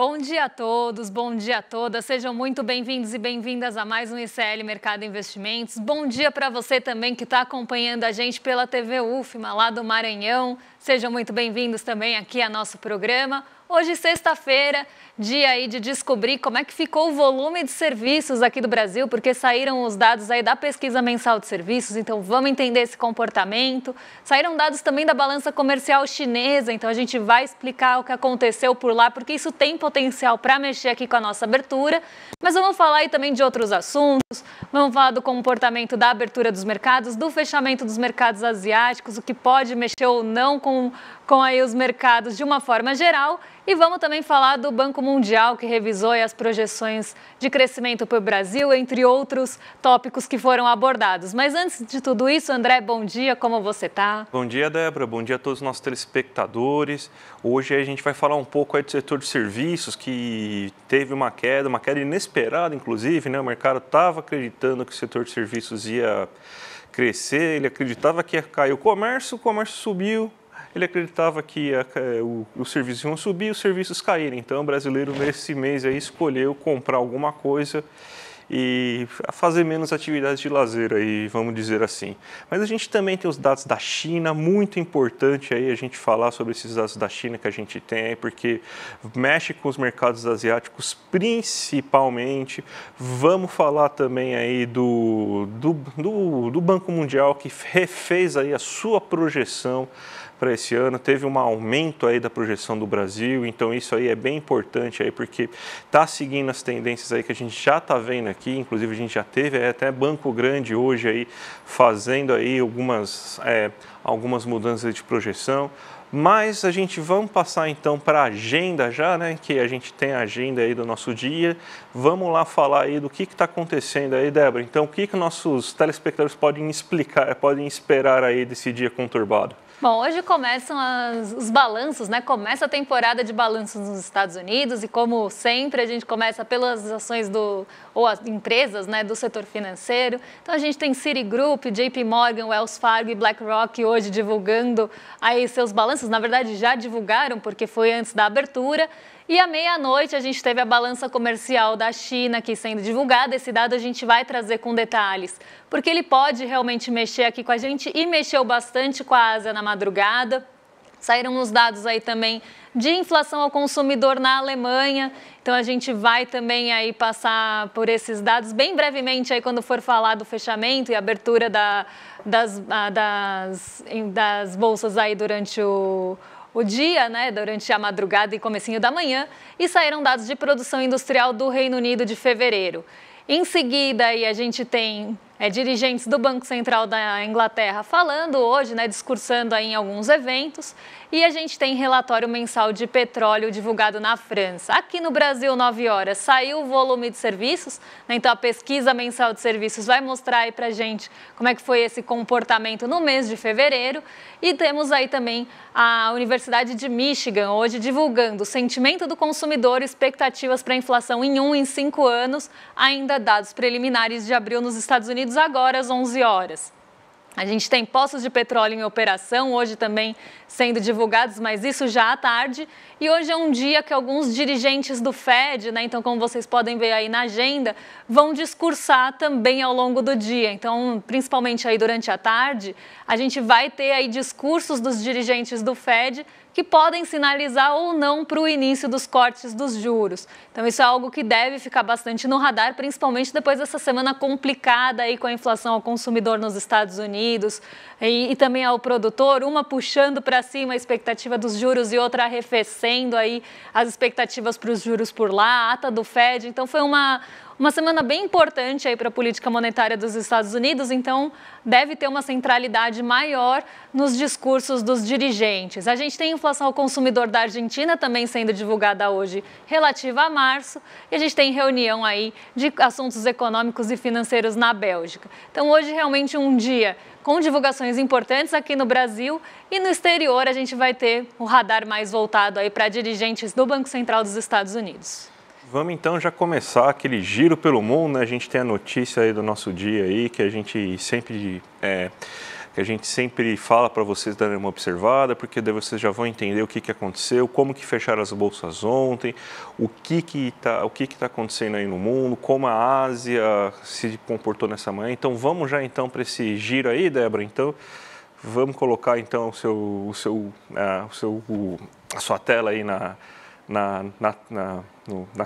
Bom dia a todos, bom dia a todas, sejam muito bem-vindos e bem-vindas a mais um ICL Mercado Investimentos. Bom dia para você também que está acompanhando a gente pela TV UFMA lá do Maranhão, sejam muito bem-vindos também aqui ao nosso programa. Hoje, sexta-feira, dia aí de descobrir como é que ficou o volume de serviços aqui do Brasil, porque saíram os dados aí da pesquisa mensal de serviços, então vamos entender esse comportamento. Saíram dados também da balança comercial chinesa, então a gente vai explicar o que aconteceu por lá, porque isso tem potencial para mexer aqui com a nossa abertura. Mas vamos falar aí também de outros assuntos, vamos falar do comportamento da abertura dos mercados, do fechamento dos mercados asiáticos, o que pode mexer ou não com aí os mercados de uma forma geral. E vamos também falar do Banco Mundial, que revisou as projeções de crescimento para o Brasil, entre outros tópicos que foram abordados. Mas antes de tudo isso, André, bom dia, como você está? Bom dia, Débora, bom dia a todos os nossos telespectadores. Hoje a gente vai falar um pouco aí do setor de serviços, que teve uma queda inesperada, inclusive, né? O mercado estava acreditando que o setor de serviços ia crescer, ele acreditava que ia cair o comércio subiu. Ele acreditava que os serviços iam subir e os serviços caírem. Então, o brasileiro, nesse mês, aí, escolheu comprar alguma coisa e fazer menos atividades de lazer, aí, vamos dizer assim. Mas a gente também tem os dados da China, muito importante aí a gente falar sobre esses dados da China que a gente tem, porque mexe com os mercados asiáticos principalmente. Vamos falar também aí do Banco Mundial, que refez aí a sua projeção para esse ano, teve um aumento aí da projeção do Brasil, então isso aí é bem importante aí, porque está seguindo as tendências aí que a gente já está vendo aqui, inclusive a gente já teve até banco grande hoje aí fazendo aí algumas mudanças de projeção. Mas a gente vamos passar então para a agenda já, né, que a gente tem a agenda aí do nosso dia. Vamos lá falar aí do que está acontecendo aí, Débora. Então, o que nossos telespectadores podem esperar aí desse dia conturbado? Bom, hoje começam os balanços, né? Começa a temporada de balanços nos Estados Unidos e, como sempre, a gente começa pelas ações as empresas, né, do setor financeiro. Então, a gente tem Citigroup, JP Morgan, Wells Fargo e BlackRock hoje divulgando aí seus balanços. Na verdade, já divulgaram porque foi antes da abertura. E à meia-noite a gente teve a balança comercial da China aqui sendo divulgada. Esse dado a gente vai trazer com detalhes, porque ele pode realmente mexer aqui com a gente e mexeu bastante com a Ásia na madrugada. Saíram os dados aí também de inflação ao consumidor na Alemanha. Então a gente vai também aí passar por esses dados bem brevemente aí quando for falar do fechamento e abertura das bolsas aí durante o dia, né, durante a madrugada e comecinho da manhã, e saíram dados de produção industrial do Reino Unido de fevereiro. Em seguida, aí, a gente tem dirigentes do Banco Central da Inglaterra falando hoje, né, discursando aí em alguns eventos, e a gente tem relatório mensal de petróleo divulgado na França. Aqui no Brasil, 9 horas, saiu o volume de serviços, né, então a pesquisa mensal de serviços vai mostrar aí pra gente como é que foi esse comportamento no mês de fevereiro, e temos aí também a Universidade de Michigan hoje divulgando o sentimento do consumidor, expectativas para inflação em 1 e 5 anos, ainda dados preliminares de abril nos Estados Unidos agora às 11 horas. A gente tem poços de petróleo em operação, hoje também sendo divulgados, mas isso já à tarde. E hoje é um dia que alguns dirigentes do FED, né, então como vocês podem ver aí na agenda, vão discursar também ao longo do dia. Então, principalmente aí durante a tarde, a gente vai ter aí discursos dos dirigentes do FED que podem sinalizar ou não para o início dos cortes dos juros. Então, isso é algo que deve ficar bastante no radar, principalmente depois dessa semana complicada aí com a inflação ao consumidor nos Estados Unidos e também ao produtor, uma puxando para cima a expectativa dos juros e outra arrefecendo aí as expectativas para os juros por lá, a ata do FED. Então, foi uma semana bem importante aí para a política monetária dos Estados Unidos, então deve ter uma centralidade maior nos discursos dos dirigentes. A gente tem a inflação ao consumidor da Argentina também sendo divulgada hoje relativa a março, e a gente tem reunião aí de assuntos econômicos e financeiros na Bélgica. Então hoje realmente um dia com divulgações importantes aqui no Brasil, e no exterior a gente vai ter um radar mais voltado aí para dirigentes do Banco Central dos Estados Unidos. Vamos então já começar aquele giro pelo mundo, né? A gente tem a notícia aí do nosso dia aí, que a gente sempre que a gente sempre fala para vocês darem uma observada, porque daí vocês já vão entender o que aconteceu, como que fecharam as bolsas ontem, o que tá acontecendo aí no mundo, como a Ásia se comportou nessa manhã. Então vamos já então para esse giro aí, Débora. Então vamos colocar então a sua tela aí na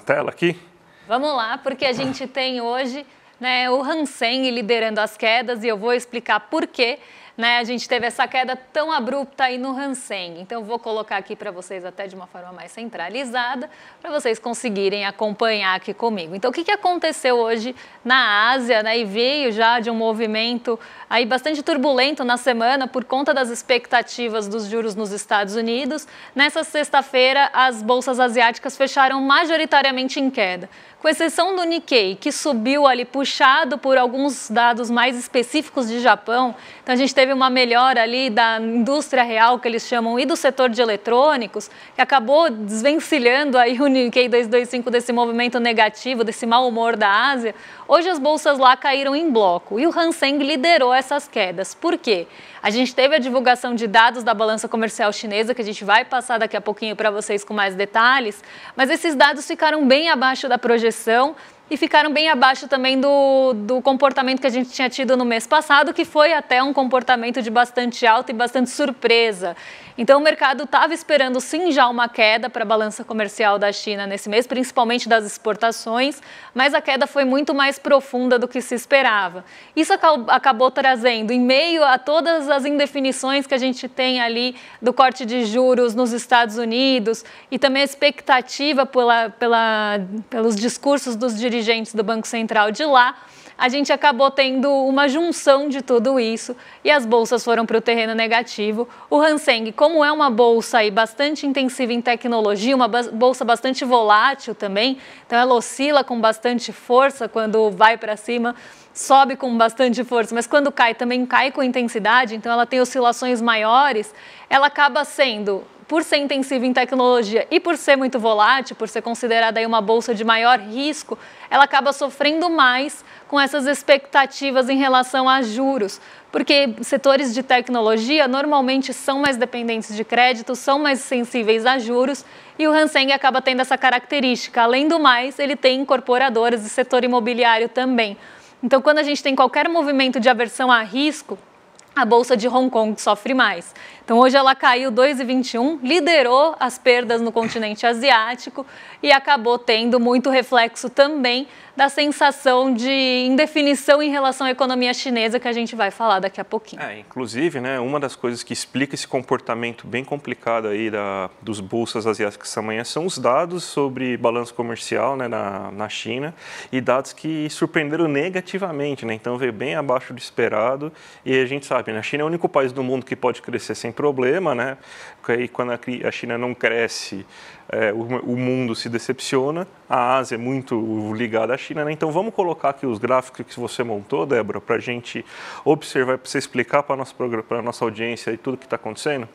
tela aqui. Vamos lá, porque a gente tem hoje, né, o Hang Seng liderando as quedas, e eu vou explicar por que, né, a gente teve essa queda tão abrupta aí no Hang Seng. Então, vou colocar aqui para vocês até de uma forma mais centralizada, para vocês conseguirem acompanhar aqui comigo. Então, o que aconteceu hoje na Ásia, né, e veio já de um movimento aí bastante turbulento na semana por conta das expectativas dos juros nos Estados Unidos. Nessa sexta-feira, as bolsas asiáticas fecharam majoritariamente em queda, com exceção do Nikkei, que subiu ali puxado por alguns dados mais específicos de Japão. Então, a gente teve uma melhora ali da indústria real, que eles chamam, e do setor de eletrônicos, que acabou desvencilhando aí o Nikkei 225 desse movimento negativo, desse mau humor da Ásia. Hoje as bolsas lá caíram em bloco e o Hang Seng liderou essas quedas. Por quê? A gente teve a divulgação de dados da balança comercial chinesa, que a gente vai passar daqui a pouquinho para vocês com mais detalhes, mas esses dados ficaram bem abaixo da projeção e ficaram bem abaixo também do comportamento que a gente tinha tido no mês passado, que foi até um comportamento de bastante alta e bastante surpresa. Então, o mercado estava esperando sim já uma queda para a balança comercial da China nesse mês, principalmente das exportações, mas a queda foi muito mais profunda do que se esperava. Isso acabou trazendo, em meio a todas as indefinições que a gente tem ali do corte de juros nos Estados Unidos e também a expectativa pelos discursos dos dirigentes do Banco Central de lá, a gente acabou tendo uma junção de tudo isso e as bolsas foram para o terreno negativo. O Hang Seng, como é uma bolsa aí bastante intensiva em tecnologia, uma bolsa bastante volátil também, então ela oscila com bastante força, quando vai para cima sobe com bastante força, mas quando cai também cai com intensidade, então ela tem oscilações maiores, ela acaba sendo, por ser intensiva em tecnologia e por ser muito volátil, por ser considerada aí uma bolsa de maior risco, ela acaba sofrendo mais com essas expectativas em relação a juros, porque setores de tecnologia normalmente são mais dependentes de crédito, são mais sensíveis a juros, e o Hang Seng acaba tendo essa característica. Além do mais, ele tem incorporadoras e setor imobiliário também. Então, quando a gente tem qualquer movimento de aversão a risco, a bolsa de Hong Kong sofre mais. Então, hoje ela caiu 2,21, liderou as perdas no continente asiático e acabou tendo muito reflexo também da sensação de indefinição em relação à economia chinesa, que a gente vai falar daqui a pouquinho. Inclusive, né, uma das coisas que explica esse comportamento bem complicado aí dos bolsas asiáticas essa manhã são os dados sobre balanço comercial, né, na China, e dados que surpreenderam negativamente, né? Então, veio bem abaixo do esperado, e a gente sabe, a China é o único país do mundo que pode crescer sem problema, né? E quando a China não cresce, o mundo se decepciona. A Ásia é muito ligada à China, né? Então vamos colocar aqui os gráficos que você montou, Débora, para a gente observar, para você explicar para a nossa audiência e tudo que está acontecendo.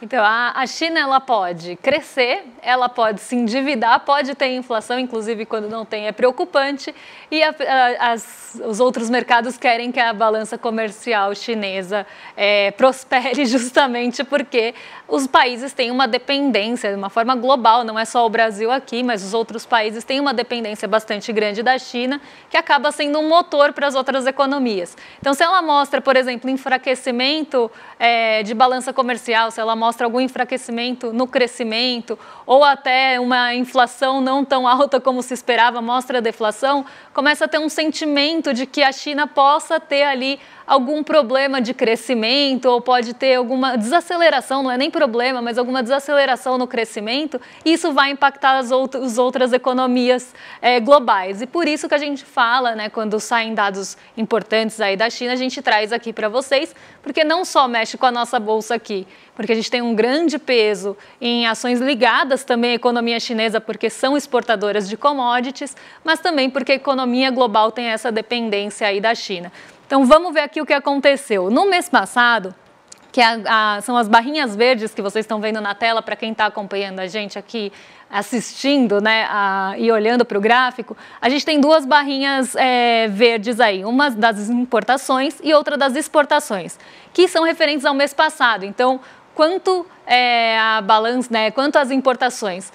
Então, a China, ela pode crescer, ela pode se endividar, pode ter inflação, inclusive quando não tem é preocupante, e os outros mercados querem que a balança comercial chinesa prospere, justamente porque os países têm uma dependência de uma forma global, não é só o Brasil aqui, mas os outros países têm uma dependência bastante grande da China, que acaba sendo um motor para as outras economias. Então, se ela mostra, por exemplo, enfraquecimento de balança comercial, se ela mostra algum enfraquecimento no crescimento ou até uma inflação não tão alta como se esperava, mostra a deflação, começa a ter um sentimento de que a China possa ter ali algum problema de crescimento ou pode ter alguma desaceleração, não é nem problema, mas alguma desaceleração no crescimento, e isso vai impactar as outras economias globais. E por isso que a gente fala, né, quando saem dados importantes aí da China, a gente traz aqui para vocês, porque não só mexe com a nossa bolsa aqui, porque a gente tem um grande peso em ações ligadas também à economia chinesa, porque são exportadoras de commodities, mas também porque a economia global tem essa dependência aí da China. Então, vamos ver aqui o que aconteceu. No mês passado, que são as barrinhas verdes que vocês estão vendo na tela, para quem está acompanhando a gente aqui, assistindo, né, e olhando para o gráfico, a gente tem duas barrinhas verdes aí, uma das importações e outra das exportações, que são referentes ao mês passado. Então, quanto a balança, né, quanto as importações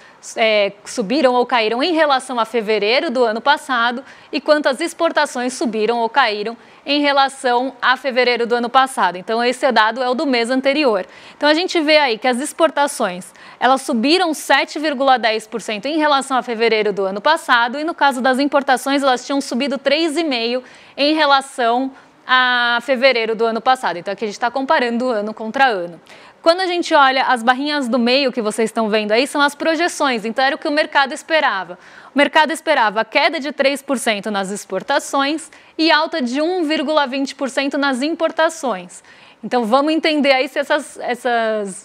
subiram ou caíram em relação a fevereiro do ano passado e quanto as exportações subiram ou caíram em relação a fevereiro do ano passado. Então, esse dado é o do mês anterior. Então, a gente vê aí que as exportações, elas subiram 7,10% em relação a fevereiro do ano passado e, no caso das importações, elas tinham subido 3,5% em relação a fevereiro do ano passado. Então, aqui a gente está comparando ano contra ano. Quando a gente olha as barrinhas do meio que vocês estão vendo aí, são as projeções, então era o que o mercado esperava. O mercado esperava a queda de 3% nas exportações e alta de 1,20% nas importações. Então vamos entender aí se essas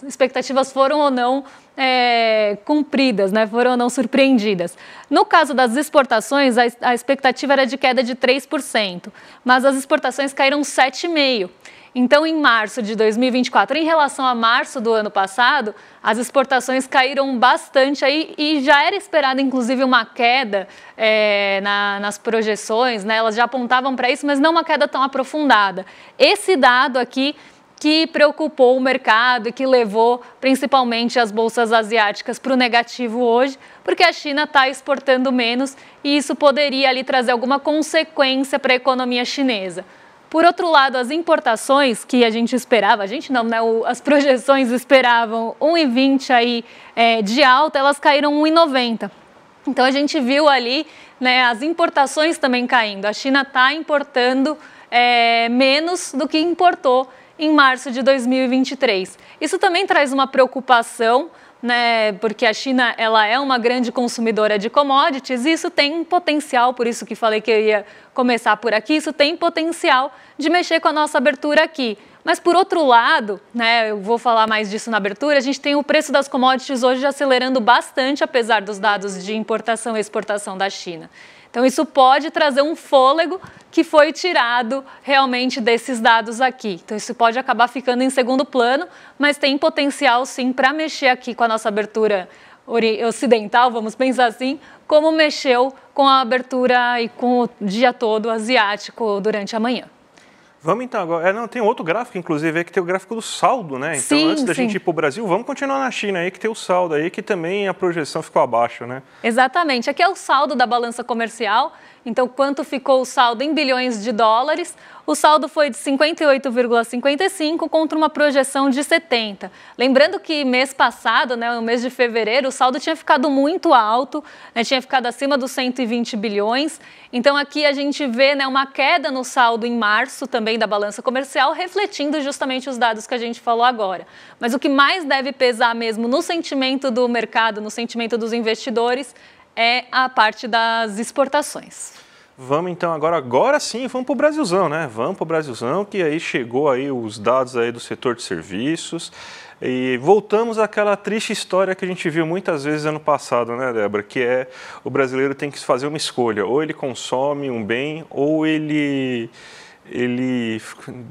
expectativas foram ou não cumpridas, né? Foram ou não surpreendidas. No caso das exportações, a expectativa era de queda de 3%, mas as exportações caíram 7,5%. Então, em março de 2024, em relação a março do ano passado, as exportações caíram bastante aí e já era esperada, inclusive, uma queda nas projeções, né? Elas já apontavam para isso, mas não uma queda tão aprofundada. Esse dado aqui que preocupou o mercado e que levou principalmente as bolsas asiáticas para o negativo hoje, porque a China está exportando menos e isso poderia ali trazer alguma consequência para a economia chinesa. Por outro lado, as importações que a gente esperava, a gente não, né? As projeções esperavam 1,20 aí de alta, elas caíram 1,90. Então a gente viu ali, né, as importações também caindo. A China está importando menos do que importou em março de 2023. Isso também traz uma preocupação, né, porque a China ela é uma grande consumidora de commodities e isso tem potencial, por isso que falei que eu ia começar por aqui, isso tem potencial de mexer com a nossa abertura aqui. Mas, por outro lado, né, eu vou falar mais disso na abertura, a gente tem o preço das commodities hoje acelerando bastante, apesar dos dados de importação e exportação da China. Então, isso pode trazer um fôlego que foi tirado realmente desses dados aqui. Então, isso pode acabar ficando em segundo plano, mas tem potencial, sim, para mexer aqui com a nossa abertura ocidental, vamos pensar assim, como mexeu com a abertura e com o dia todo asiático durante a manhã. Vamos então agora. Tem outro gráfico, inclusive, que tem o gráfico do saldo, né? Então, sim, antes da gente ir para o Brasil, vamos continuar na China aí, que tem o saldo aí, que também a projeção ficou abaixo, né? Exatamente. Aqui é o saldo da balança comercial. Então, quanto ficou o saldo em bilhões de dólares? O saldo foi de 58,55 contra uma projeção de 70. Lembrando que mês passado, né, no mês de fevereiro, o saldo tinha ficado muito alto, né, tinha ficado acima dos 120 bilhões. Então, aqui a gente vê, né, uma queda no saldo em março também da balança comercial, refletindo justamente os dados que a gente falou agora. Mas o que mais deve pesar mesmo no sentimento do mercado, no sentimento dos investidores, é a parte das exportações. Vamos então agora sim, vamos para o Brasilzão, né? Vamos para o Brasilzão, que aí chegou aí os dados aí do setor de serviços e voltamos àquela triste história que a gente viu muitas vezes ano passado, né, Débora? Que é o brasileiro tem que fazer uma escolha, ou ele consome um bem ou ele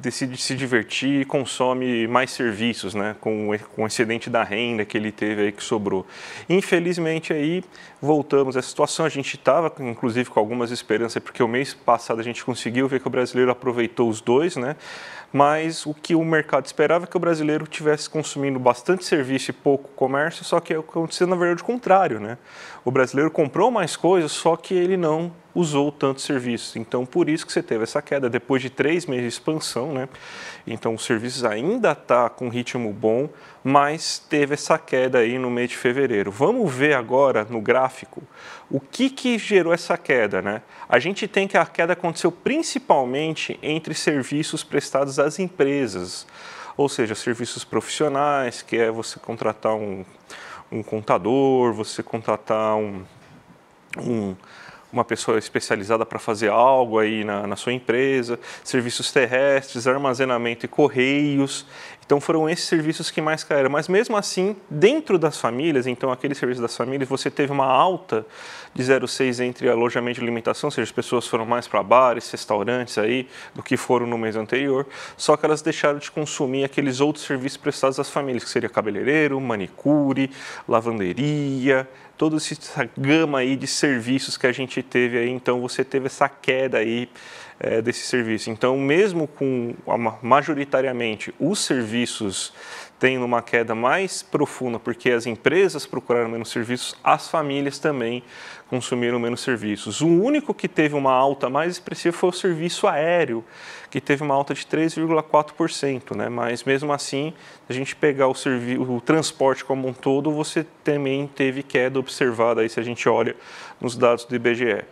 decide se divertir e consome mais serviços, né, com o excedente da renda que ele teve aí, que sobrou. Infelizmente, aí voltamos a essa situação. A gente estava, inclusive, com algumas esperanças, porque o mês passado a gente conseguiu ver que o brasileiro aproveitou os dois, né? Mas o que o mercado esperava é que o brasileiro estivesse consumindo bastante serviço e pouco comércio, só que aconteceu, na verdade, o contrário, né? O brasileiro comprou mais coisas, só que ele não usou tantos serviços. Então, por isso que você teve essa queda, depois de 3 meses de expansão, né? Então, os serviços ainda tá com ritmo bom, mas teve essa queda aí no mês de fevereiro. Vamos ver agora no gráfico o que gerou essa queda, né? A gente tem que a queda aconteceu principalmente entre serviços prestados às empresas, ou seja, serviços profissionais, que é você contratar um contador, você contratar uma pessoa especializada para fazer algo aí na sua empresa, serviços terrestres, armazenamento e correios. Então foram esses serviços que mais caíram. Mas mesmo assim, dentro das famílias, então aqueles serviços das famílias, você teve uma alta de 0,6 entre alojamento e alimentação, ou seja, as pessoas foram mais para bares, restaurantes aí, do que foram no mês anterior, só que elas deixaram de consumir aqueles outros serviços prestados às famílias, que seria cabeleireiro, manicure, lavanderia, toda essa gama aí de serviços que a gente teve aí, então você teve essa queda aí desse serviço. Então, mesmo com majoritariamente os serviços tendo uma queda mais profunda, porque as empresas procuraram menos serviços, as famílias também consumiram menos serviços. O único que teve uma alta mais expressiva foi o serviço aéreo, que teve uma alta de 3,4%, né? Mas mesmo assim, se a gente pegar o transporte como um todo, você também teve queda observada aí, se a gente olha nos dados do IBGE.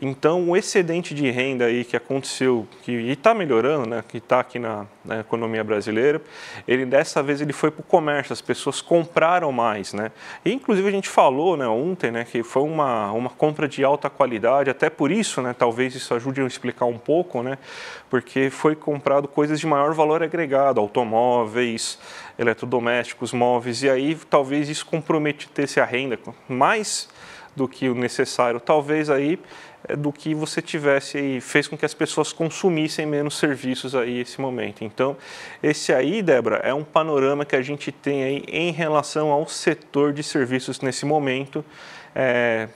Então, o excedente de renda aí que aconteceu, que está melhorando, né, que está aqui na economia brasileira, ele dessa vez ele foi para o comércio, as pessoas compraram mais, né? E, inclusive, a gente falou, né, ontem, né, que foi uma compra de alta qualidade, até por isso, né, talvez isso ajude a explicar um pouco, né, porque foi comprado coisas de maior valor agregado, automóveis, eletrodomésticos, móveis, e aí talvez isso comprometesse a renda mais do que o necessário, talvez aí do que você tivesse aí, fez com que as pessoas consumissem menos serviços aí esse momento. Então, esse aí, Débora, é um panorama que a gente tem aí em relação ao setor de serviços nesse momento.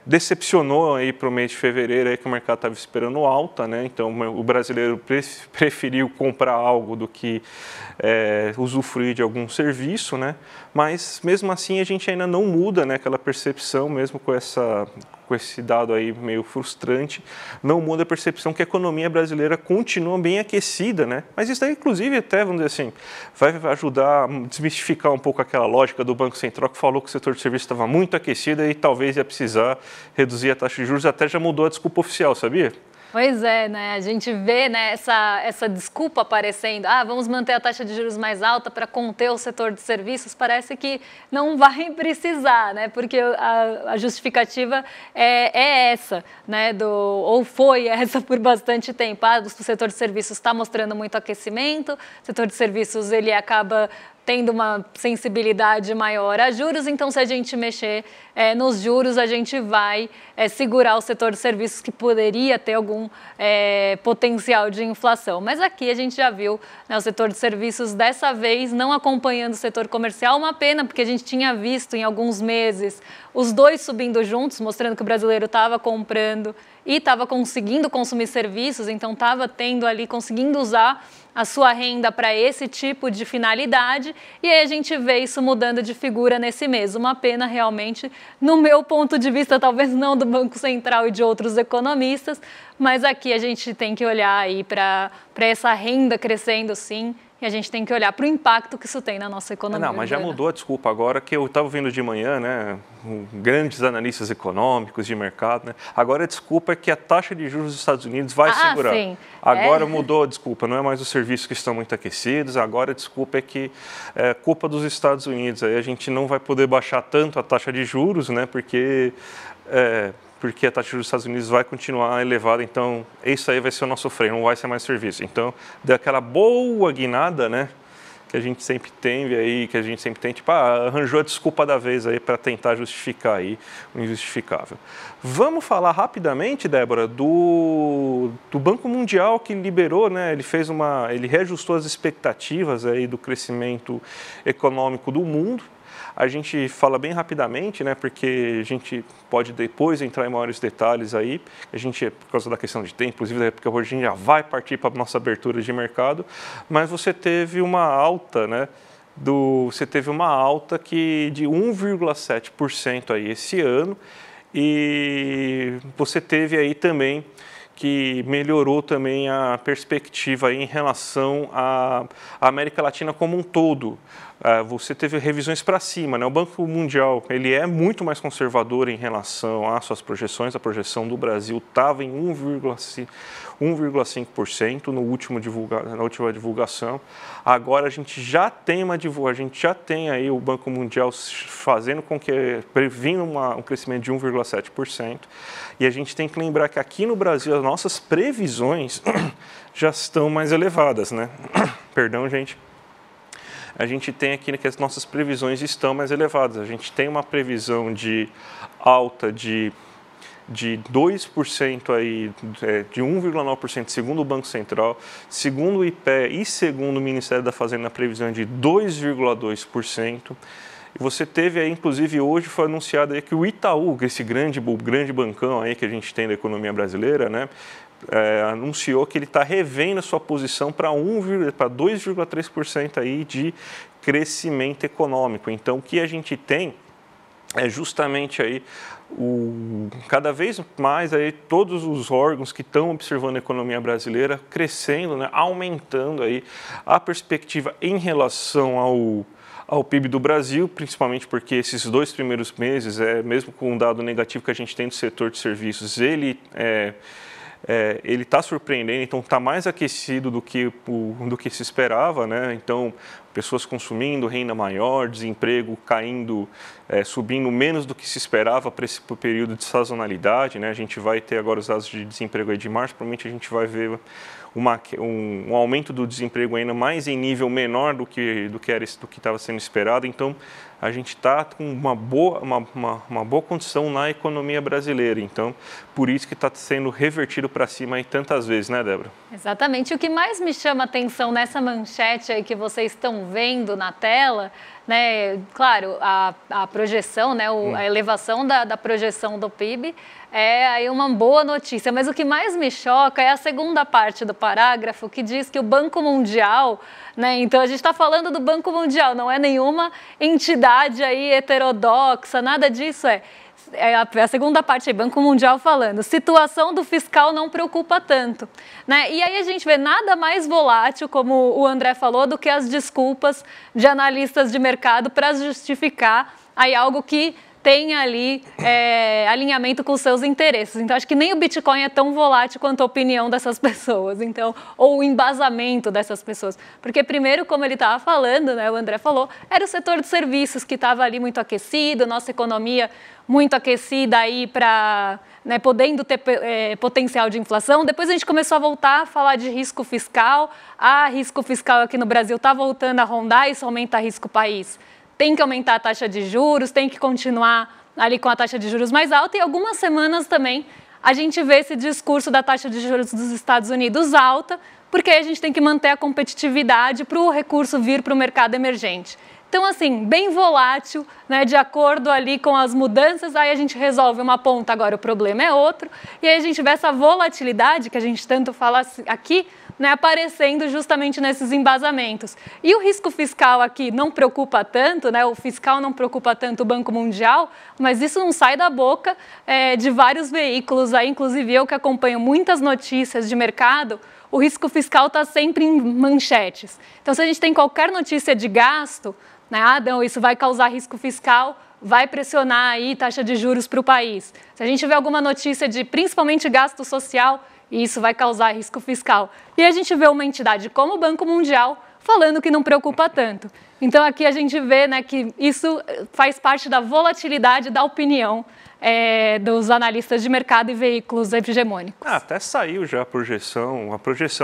Decepcionou aí para o mês de fevereiro aí que o mercado estava esperando alta, né? Então o brasileiro preferiu comprar algo do que usufruir de algum serviço, né? Mas mesmo assim a gente ainda não muda, né, aquela percepção, mesmo com esse dado aí meio frustrante, não muda a percepção que a economia brasileira continua bem aquecida, né? Mas isso daí, inclusive, até, vamos dizer assim, vai ajudar a desmistificar um pouco aquela lógica do Banco Central que falou que o setor de serviço estava muito aquecido e talvez ia precisar reduzir a taxa de juros, até já mudou a desculpa oficial, sabia? Pois é, né? A gente vê, né, essa desculpa aparecendo. Ah, vamos manter a taxa de juros mais alta para conter o setor de serviços. Parece que não vai precisar, né? Porque a justificativa é essa, né? Ou foi essa por bastante tempo. Ah, o setor de serviços está mostrando muito aquecimento, o setor de serviços ele acaba tendo uma sensibilidade maior a juros, então se a gente mexer nos juros, a gente vai segurar o setor de serviços que poderia ter algum potencial de inflação. Mas aqui a gente já viu, né, o setor de serviços dessa vez não acompanhando o setor comercial, uma pena, porque a gente tinha visto em alguns meses os dois subindo juntos, mostrando que o brasileiro estava comprando e estava conseguindo consumir serviços, então estava tendo ali, conseguindo usar a sua renda para esse tipo de finalidade, e aí a gente vê isso mudando de figura nesse mês. Uma pena realmente, no meu ponto de vista, talvez não do Banco Central e de outros economistas, mas aqui a gente tem que olhar aí para essa renda crescendo sim, e a gente tem que olhar para o impacto que isso tem na nossa economia. Não, mas já mudou a desculpa agora, que eu estava ouvindo de manhã, né, grandes analistas econômicos de mercado, né? Agora a desculpa é que a taxa de juros dos Estados Unidos vai segurar. Sim. Agora mudou a desculpa, não é mais os serviços que estão muito aquecidos, agora a desculpa é que é culpa dos Estados Unidos, aí a gente não vai poder baixar tanto a taxa de juros, né, porque a taxa de juros dos Estados Unidos vai continuar elevada, então isso aí vai ser o nosso freio, não vai ser mais serviço. Então, deu aquela boa guinada, né, que a gente sempre teve aí, que a gente sempre tem, tipo, arranjou a desculpa da vez aí para tentar justificar aí o injustificável. Vamos falar rapidamente, Débora, do Banco Mundial que liberou, né, ele reajustou as expectativas aí do crescimento econômico do mundo. A gente fala bem rapidamente, né, porque a gente pode depois entrar em maiores detalhes aí, a gente, por causa da questão de tempo, inclusive, porque hoje a gente já vai partir para a nossa abertura de mercado, mas você teve uma alta, né, de 1,7% aí esse ano, e você teve aí também que melhorou também a perspectiva aí em relação à América Latina como um todo. Você teve revisões para cima, né? O Banco Mundial, ele é muito mais conservador em relação às suas projeções. A projeção do Brasil estava em 1,5% na última divulgação. Agora a gente já tem aí o Banco Mundial fazendo com que previndo um crescimento de 1,7%. E a gente tem que lembrar que aqui no Brasil as nossas previsões já estão mais elevadas, né? Perdão, gente. a gente tem aqui que as nossas previsões estão mais elevadas. A gente tem uma previsão de alta de 2% aí, de 1,9% segundo o Banco Central, segundo o IPEA e segundo o Ministério da Fazenda, a previsão de 2,2%. E você teve aí, inclusive hoje foi anunciado aí que o Itaú, esse grande bancão aí que a gente tem da economia brasileira, né, anunciou que ele está revendo a sua posição para 2,3% aí de crescimento econômico. Então, o que a gente tem é justamente aí cada vez mais aí todos os órgãos que estão observando a economia brasileira crescendo, né, aumentando aí a perspectiva em relação ao PIB do Brasil, principalmente porque esses dois primeiros meses, mesmo com um dado negativo que a gente tem do setor de serviços, ele está surpreendendo, então está mais aquecido do que se esperava, né? Então, pessoas consumindo, renda maior, desemprego caindo, subindo menos do que se esperava para esse período de sazonalidade, né? A gente vai ter agora os dados de desemprego aí de março, provavelmente a gente vai ver um aumento do desemprego ainda mais em nível menor do que estava sendo esperado. Então, a gente está com uma boa condição na economia brasileira. Então, por isso que está sendo revertido para cima aí tantas vezes, né, Débora? Exatamente. O que mais me chama atenção nessa manchete aí que vocês estão vendo na tela, né, claro, a projeção, né, a elevação da projeção do PIB é aí uma boa notícia, mas o que mais me choca é a segunda parte do parágrafo que diz que o Banco Mundial, né, então a gente está falando do Banco Mundial, não é nenhuma entidade aí heterodoxa, nada disso, a segunda parte aí, Banco Mundial falando, situação do fiscal não preocupa tanto, né? E aí a gente vê nada mais volátil, como o André falou, do que as desculpas de analistas de mercado para justificar aí algo que tem ali alinhamento com os seus interesses. Então, acho que nem o Bitcoin é tão volátil quanto a opinião dessas pessoas, então, ou o embasamento dessas pessoas. Porque primeiro, como ele estava falando, né, o André falou, era o setor de serviços que estava ali muito aquecido, nossa economia muito aquecida aí para, né, podendo ter potencial de inflação. Depois a gente começou a voltar a falar de risco fiscal. Ah, risco fiscal aqui no Brasil está voltando a rondar, isso aumenta risco país. Tem que aumentar a taxa de juros, tem que continuar ali com a taxa de juros mais alta. E algumas semanas também a gente vê esse discurso da taxa de juros dos Estados Unidos alta, porque a gente tem que manter a competitividade para o recurso vir para o mercado emergente. Então, assim, bem volátil, né, de acordo ali com as mudanças, aí a gente resolve uma ponta, agora o problema é outro. E aí a gente vê essa volatilidade que a gente tanto fala aqui, né, aparecendo justamente nesses embasamentos. E o risco fiscal aqui não preocupa tanto, né, o fiscal não preocupa tanto o Banco Mundial, mas isso não sai da boca de vários veículos, aí, inclusive eu que acompanho muitas notícias de mercado, o risco fiscal está sempre em manchetes. Então, se a gente tem qualquer notícia de gasto, né, ah, não, isso vai causar risco fiscal, vai pressionar aí taxa de juros para o país. Se a gente vê alguma notícia de principalmente gasto social, e isso vai causar risco fiscal. E a gente vê uma entidade como o Banco Mundial falando que não preocupa tanto. Então, aqui a gente vê, né, que isso faz parte da volatilidade da opinião dos analistas de mercado e veículos hegemônicos. Até saiu já a projeção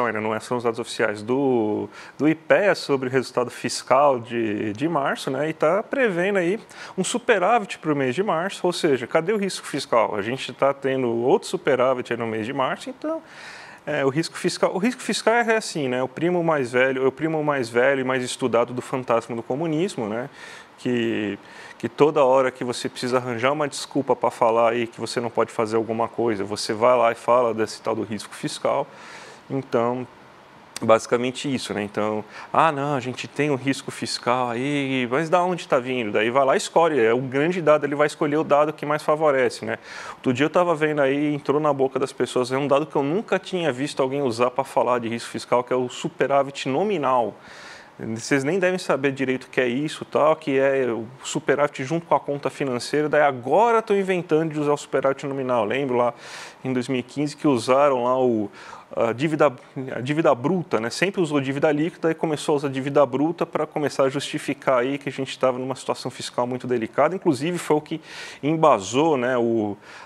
ainda não são os dados oficiais do IPEA sobre o resultado fiscal de março, né? E está prevendo aí um superávit para o mês de março, ou seja, cadê o risco fiscal? A gente está tendo outro superávit aí no mês de março, então... O risco fiscal é assim, né? O primo mais velho e mais estudado do fantasma do comunismo, né? Que toda hora que você precisa arranjar uma desculpa para falar aí que você não pode fazer alguma coisa, você vai lá e fala desse tal do risco fiscal. Então, basicamente isso, né? Então, ah, não, a gente tem um risco fiscal aí, mas da onde está vindo? Daí vai lá e escolhe, é um grande dado, ele vai escolher o dado que mais favorece, né? Outro dia eu estava vendo aí, entrou na boca das pessoas, é um dado que eu nunca tinha visto alguém usar para falar de risco fiscal, que é o superávit nominal. Vocês nem devem saber direito o que é isso, tal, que é o superávit junto com a conta financeira, daí agora estão inventando de usar o superávit nominal. Lembro lá em 2015 que usaram lá a dívida bruta, né? Sempre usou dívida líquida e começou a usar dívida bruta para começar a justificar aí que a gente estava numa situação fiscal muito delicada. Inclusive foi o que embasou, né,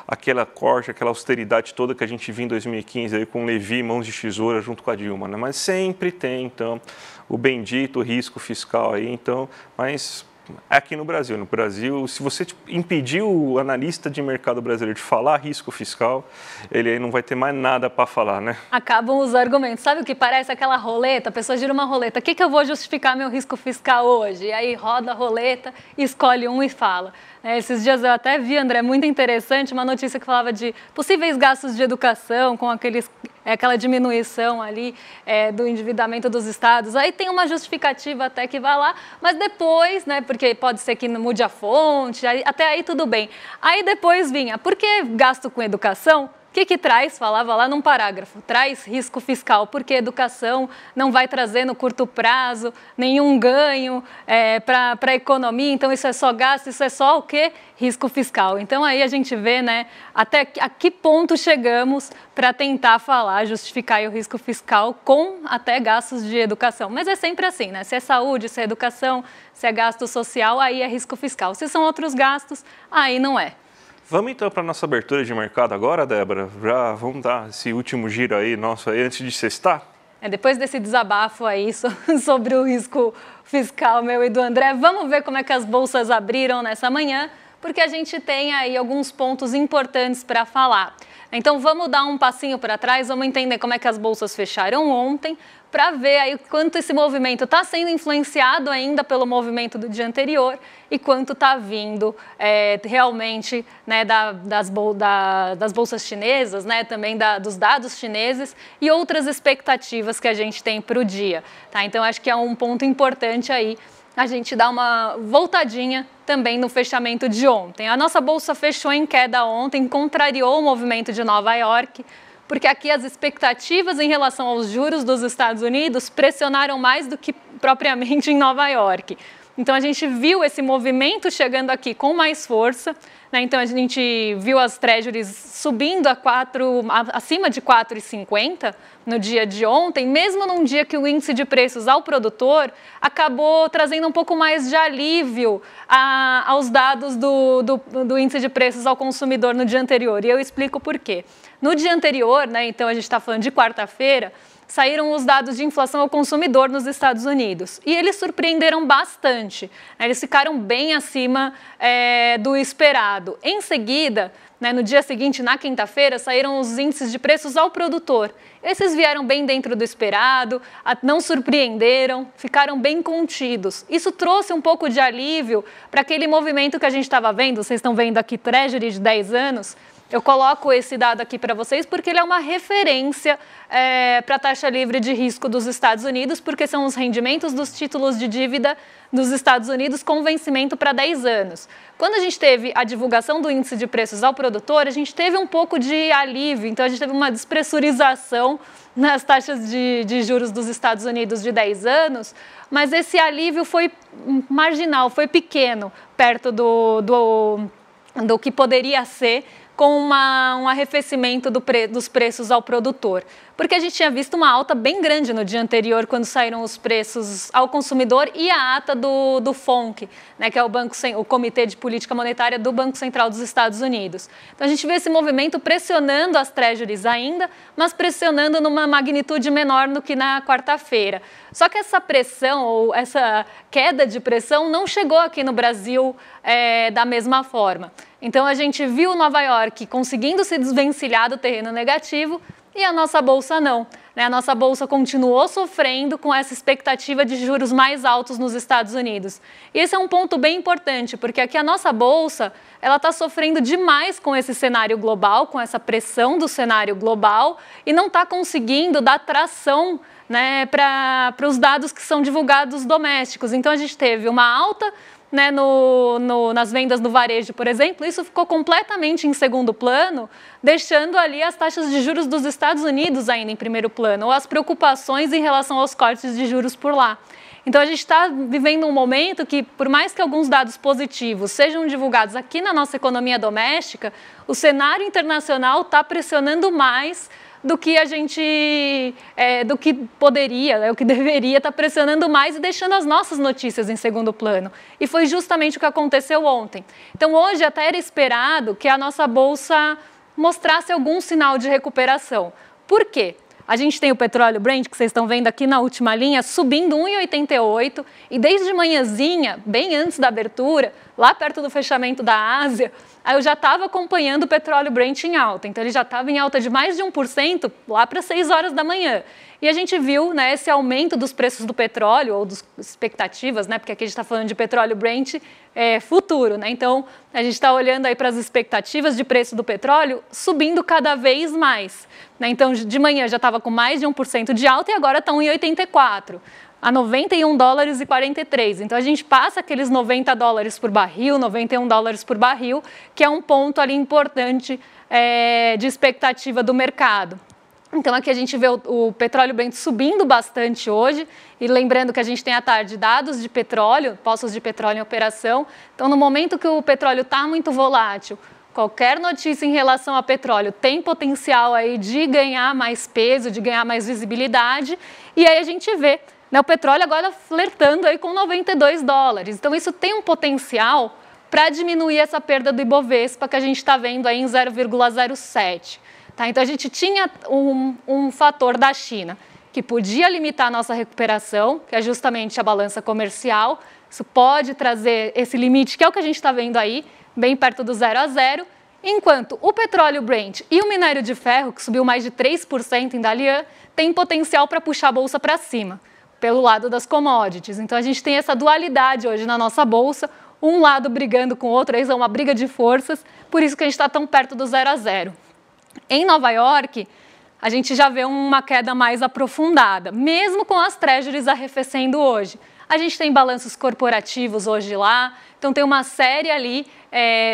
aquela corte, aquela austeridade toda que a gente viu em 2015 aí com Levy, mãos de tesoura junto com a Dilma, né? Mas sempre tem então o bendito risco fiscal aí, então, mas aqui no Brasil. No Brasil, se você impedir o analista de mercado brasileiro de falar risco fiscal, ele aí não vai ter mais nada para falar, né? Acabam os argumentos. Sabe o que parece aquela roleta? A pessoa gira uma roleta. O que eu vou justificar meu risco fiscal hoje? E aí roda a roleta, escolhe um e fala. Esses dias eu até vi, André, muito interessante, uma notícia que falava de possíveis gastos de educação com aquela diminuição ali do endividamento dos estados. Aí tem uma justificativa até que vai lá, mas depois, né, porque pode ser que mude a fonte, aí, até aí tudo bem. Aí depois vinha, por que gasto com educação? O que traz, falava lá num parágrafo, traz risco fiscal, porque educação não vai trazer no curto prazo nenhum ganho para a economia, então isso é só gasto, isso é só o quê? Risco fiscal. Então aí a gente vê, né, até a que ponto chegamos para tentar falar, justificar aí o risco fiscal com até gastos de educação. Mas é sempre assim, né? Se é saúde, se é educação, se é gasto social, aí é risco fiscal. Se são outros gastos, aí não é. Vamos então para a nossa abertura de mercado agora, Débora? Já vamos dar esse último giro aí nosso aí antes de sextar? Depois desse desabafo aí sobre o risco fiscal, meu e do André, vamos ver como é que as bolsas abriram nessa manhã, porque a gente tem aí alguns pontos importantes para falar. Então vamos dar um passinho para trás, vamos entender como é que as bolsas fecharam ontem, para ver aí quanto esse movimento está sendo influenciado ainda pelo movimento do dia anterior e quanto está vindo realmente, né, das bolsas chinesas, né, também dos dados chineses e outras expectativas que a gente tem para o dia. Tá? Então, acho que é um ponto importante aí a gente dar uma voltadinha também no fechamento de ontem. A nossa bolsa fechou em queda ontem, contrariou o movimento de Nova York, porque aqui as expectativas em relação aos juros dos Estados Unidos pressionaram mais do que propriamente em Nova York. Então, a gente viu esse movimento chegando aqui com mais força, né? Então, a gente viu as treasuries subindo acima de 4,50 no dia de ontem, mesmo num dia que o índice de preços ao produtor acabou trazendo um pouco mais de alívio aos dados do índice de preços ao consumidor no dia anterior. E eu explico por quê. No dia anterior, né, então a gente está falando de quarta-feira, saíram os dados de inflação ao consumidor nos Estados Unidos. E eles surpreenderam bastante, né? Eles ficaram bem acima do esperado. Em seguida, né, no dia seguinte, na quinta-feira, saíram os índices de preços ao produtor. Esses vieram bem dentro do esperado, não surpreenderam, ficaram bem contidos. Isso trouxe um pouco de alívio para aquele movimento que a gente estava vendo, vocês estão vendo aqui, Treasury de 10 anos, eu coloco esse dado aqui para vocês porque ele é uma referência para a taxa livre de risco dos Estados Unidos, porque são os rendimentos dos títulos de dívida dos Estados Unidos com vencimento para 10 anos. Quando a gente teve a divulgação do índice de preços ao produtor, a gente teve um pouco de alívio, então a gente teve uma despressurização nas taxas de juros dos Estados Unidos de 10 anos, mas esse alívio foi marginal, foi pequeno, perto do que poderia ser, com um arrefecimento dos preços ao produtor. Porque a gente tinha visto uma alta bem grande no dia anterior, quando saíram os preços ao consumidor e a ata do FOMC, né, que é o Comitê de Política Monetária do Banco Central dos Estados Unidos. Então, a gente vê esse movimento pressionando as treasuries ainda, mas pressionando numa magnitude menor do que na quarta-feira. Só que essa pressão, ou essa queda de pressão, não chegou aqui no Brasil da mesma forma. Então, a gente viu Nova York conseguindo se desvencilhar do terreno negativo e a nossa bolsa não. A nossa bolsa continuou sofrendo com essa expectativa de juros mais altos nos Estados Unidos. E esse é um ponto bem importante, porque aqui a nossa bolsa está sofrendo demais com esse cenário global, com essa pressão do cenário global e não está conseguindo dar tração, né, para os dados que são divulgados domésticos. Então, a gente teve uma alta, né, nas vendas do varejo, por exemplo, isso ficou completamente em segundo plano, deixando ali as taxas de juros dos Estados Unidos ainda em primeiro plano, ou as preocupações em relação aos cortes de juros por lá. Então, a gente está vivendo um momento que, por mais que alguns dados positivos sejam divulgados aqui na nossa economia doméstica, o cenário internacional está pressionando mais do que a gente, do que poderia, o que deveria estar pressionando mais e deixando as nossas notícias em segundo plano. E foi justamente o que aconteceu ontem. Então, hoje até era esperado que a nossa bolsa mostrasse algum sinal de recuperação. Por quê? A gente tem o petróleo Brent, que vocês estão vendo aqui na última linha, subindo 1,88 e desde manhãzinha, bem antes da abertura, lá perto do fechamento da Ásia, eu já estava acompanhando o petróleo Brent em alta. Então, ele já estava em alta de mais de 1% lá para 6 horas da manhã. E a gente viu, né, esse aumento dos preços do petróleo, ou das expectativas, né, porque aqui a gente está falando de petróleo Brent futuro. Né? Então, a gente está olhando aí para as expectativas de preço do petróleo subindo cada vez mais. Né? Então, de manhã já estava com mais de 1% de alta e agora está 1,84%. A 91 dólares e 43. Então, a gente passa aqueles 90 dólares por barril, 91 dólares por barril, que é um ponto ali importante de expectativa do mercado. Então, aqui a gente vê o petróleo Brent subindo bastante hoje. E lembrando que a gente tem à tarde dados de petróleo, poços de petróleo em operação. Então, no momento que o petróleo está muito volátil, qualquer notícia em relação a petróleo tem potencial aí de ganhar mais peso, de ganhar mais visibilidade. E aí a gente vê o petróleo agora flertando aí com 92 dólares. Então, isso tem um potencial para diminuir essa perda do Ibovespa que a gente está vendo aí em 0,07. Tá? Então, a gente tinha um fator da China que podia limitar a nossa recuperação, que é justamente a balança comercial. Isso pode trazer esse limite, que é o que a gente está vendo aí, bem perto do 0 a 0. Enquanto o petróleo Brent e o minério de ferro, que subiu mais de 3% em Dalian, tem potencial para puxar a bolsa para cima, pelo lado das commodities. Então, a gente tem essa dualidade hoje na nossa bolsa, um lado brigando com o outro, isso é uma briga de forças, por isso que a gente está tão perto do 0 a 0. Em Nova York, a gente já vê uma queda mais aprofundada, mesmo com as treasuries arrefecendo hoje. A gente tem balanços corporativos hoje lá, então tem uma série ali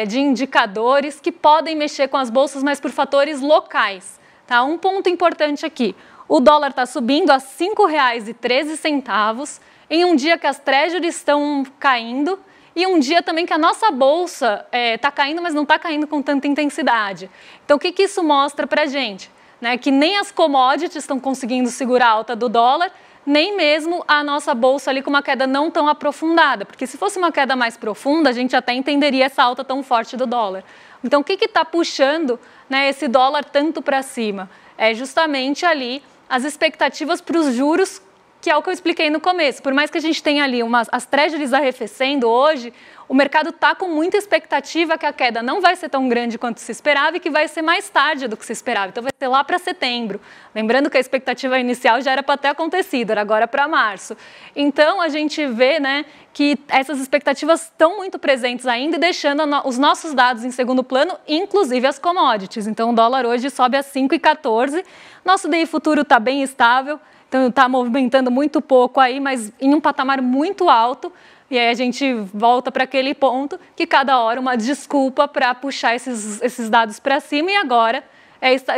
de indicadores que podem mexer com as bolsas, mas por fatores locais. Tá? Um ponto importante aqui. O dólar está subindo a R$ 5,13 em um dia que as treasuries estão caindo e um dia também que a nossa bolsa está caindo, mas não está caindo com tanta intensidade. Então, o que, que isso mostra para a gente? Né? Que nem as commodities estão conseguindo segurar a alta do dólar, nem mesmo a nossa bolsa ali com uma queda não tão aprofundada. Porque se fosse uma queda mais profunda, a gente até entenderia essa alta tão forte do dólar. Então, o que está puxando, né, esse dólar tanto para cima? É justamente ali as expectativas para os juros, que é o que eu expliquei no começo. Por mais que a gente tenha ali as treasuries arrefecendo hoje, o mercado está com muita expectativa que a queda não vai ser tão grande quanto se esperava e que vai ser mais tarde do que se esperava. Então, vai ser lá para setembro. Lembrando que a expectativa inicial já era para ter acontecido, era agora para março. Então, a gente vê, né, que essas expectativas estão muito presentes ainda e deixando os nossos dados em segundo plano, inclusive as commodities. Então, o dólar hoje sobe a 5,14. Nosso DI Futuro está bem estável, então está movimentando muito pouco aí, mas em um patamar muito alto. E aí a gente volta para aquele ponto que cada hora uma desculpa para puxar esses dados para cima. E agora,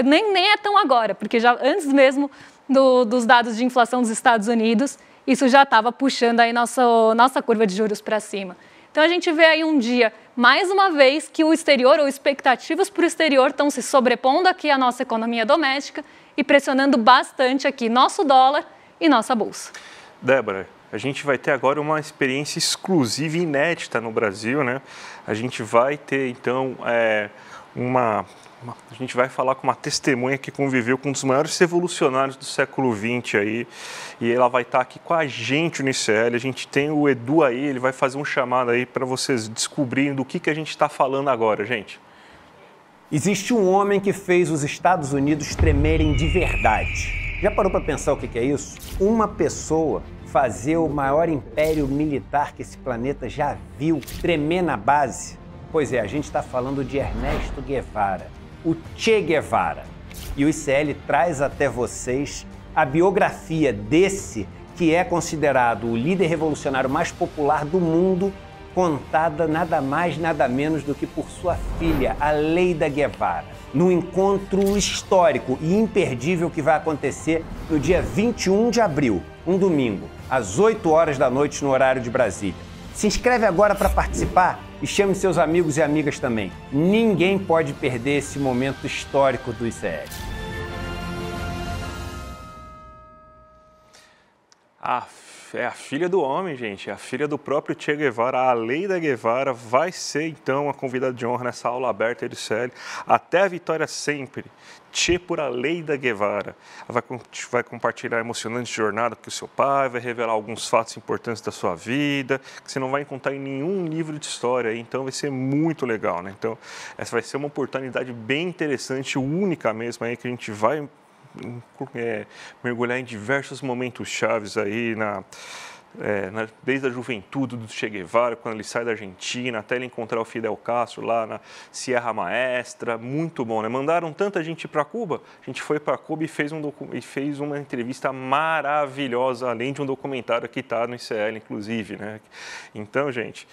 nem é tão agora, porque já antes mesmo dos dados de inflação dos Estados Unidos, isso já estava puxando aí nossa curva de juros para cima. Então, a gente vê aí um dia, mais uma vez, que o exterior ou expectativas para o exterior estão se sobrepondo aqui à nossa economia doméstica e pressionando bastante aqui nosso dólar e nossa bolsa. Débora, a gente vai ter agora uma experiência exclusiva e inédita no Brasil, né? A gente vai ter, então, a gente vai falar com uma testemunha que conviveu com um dos maiores revolucionários do século XX aí, e ela vai estar aqui com a gente no ICL. A gente tem o Edu aí, ele vai fazer um chamado aí para vocês descobrirem do que a gente está falando agora, gente. Existe um homem que fez os Estados Unidos tremerem de verdade. Já parou para pensar o que é isso? Uma pessoa fazer o maior império militar que esse planeta já viu tremer na base? Pois é, a gente está falando de Ernesto Guevara, o Che Guevara. E o ICL traz até vocês a biografia desse, que é considerado o líder revolucionário mais popular do mundo, contada nada mais, nada menos do que por sua filha, Aleida Guevara, num encontro histórico e imperdível que vai acontecer no dia 21 de abril, um domingo, às 8 horas da noite no horário de Brasília. Se inscreve agora para participar e chame seus amigos e amigas também. Ninguém pode perder esse momento histórico do ICL. É a filha do homem, gente, a filha do próprio Che Guevara, a Aleida Guevara, vai ser então a convidada de honra nessa aula aberta do ICL. Até a vitória sempre, Che por Aleida Guevara. Ela vai compartilhar a emocionante jornada com o seu pai, vai revelar alguns fatos importantes da sua vida, que você não vai encontrar em nenhum livro de história, então vai ser muito legal, né? Então, essa vai ser uma oportunidade bem interessante, única mesmo, aí que a gente vai mergulhar em diversos momentos chaves aí desde a juventude do Che Guevara, quando ele sai da Argentina, até ele encontrar o Fidel Castro lá na Sierra Maestra. Muito bom, né? Mandaram tanta gente para Cuba, a gente foi para Cuba e fez uma entrevista maravilhosa, além de um documentário que está no ICL, inclusive, né? Então, gente,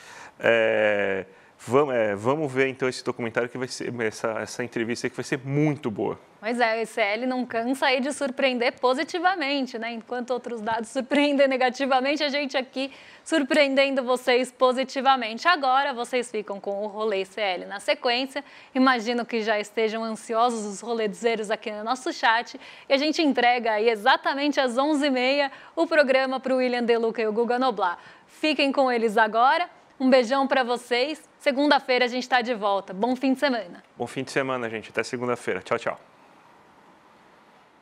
vamos ver então esse documentário, que vai ser essa entrevista que vai ser muito boa. Mas o ICL não cansa aí de surpreender positivamente, né? Enquanto outros dados surpreendem negativamente, a gente aqui surpreendendo vocês positivamente. Agora vocês ficam com o Rolê ICL na sequência. Imagino que já estejam ansiosos os rolezeiros aqui no nosso chat. E a gente entrega aí exatamente às 11h30 o programa para o William De Luca e o Guga Noblar. Fiquem com eles agora. Um beijão para vocês. Segunda-feira a gente está de volta. Bom fim de semana. Bom fim de semana, gente. Até segunda-feira. Tchau, tchau.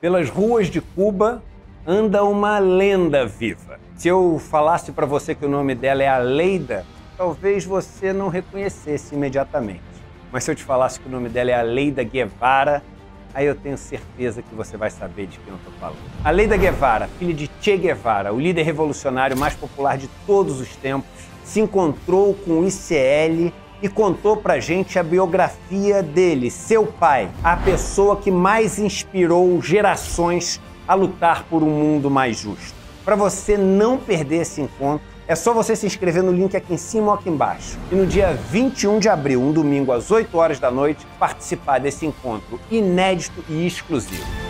Pelas ruas de Cuba anda uma lenda viva. Se eu falasse para você que o nome dela é Aleida, talvez você não reconhecesse imediatamente. Mas se eu te falasse que o nome dela é Aleida Guevara, aí eu tenho certeza que você vai saber de quem eu estou falando. Aleida Guevara, filha de Che Guevara, o líder revolucionário mais popular de todos os tempos, se encontrou com o ICL e contou pra gente a biografia dele, seu pai, a pessoa que mais inspirou gerações a lutar por um mundo mais justo. Para você não perder esse encontro, é só você se inscrever no link aqui em cima ou aqui embaixo. E no dia 21 de abril, um domingo às 20h, participar desse encontro inédito e exclusivo.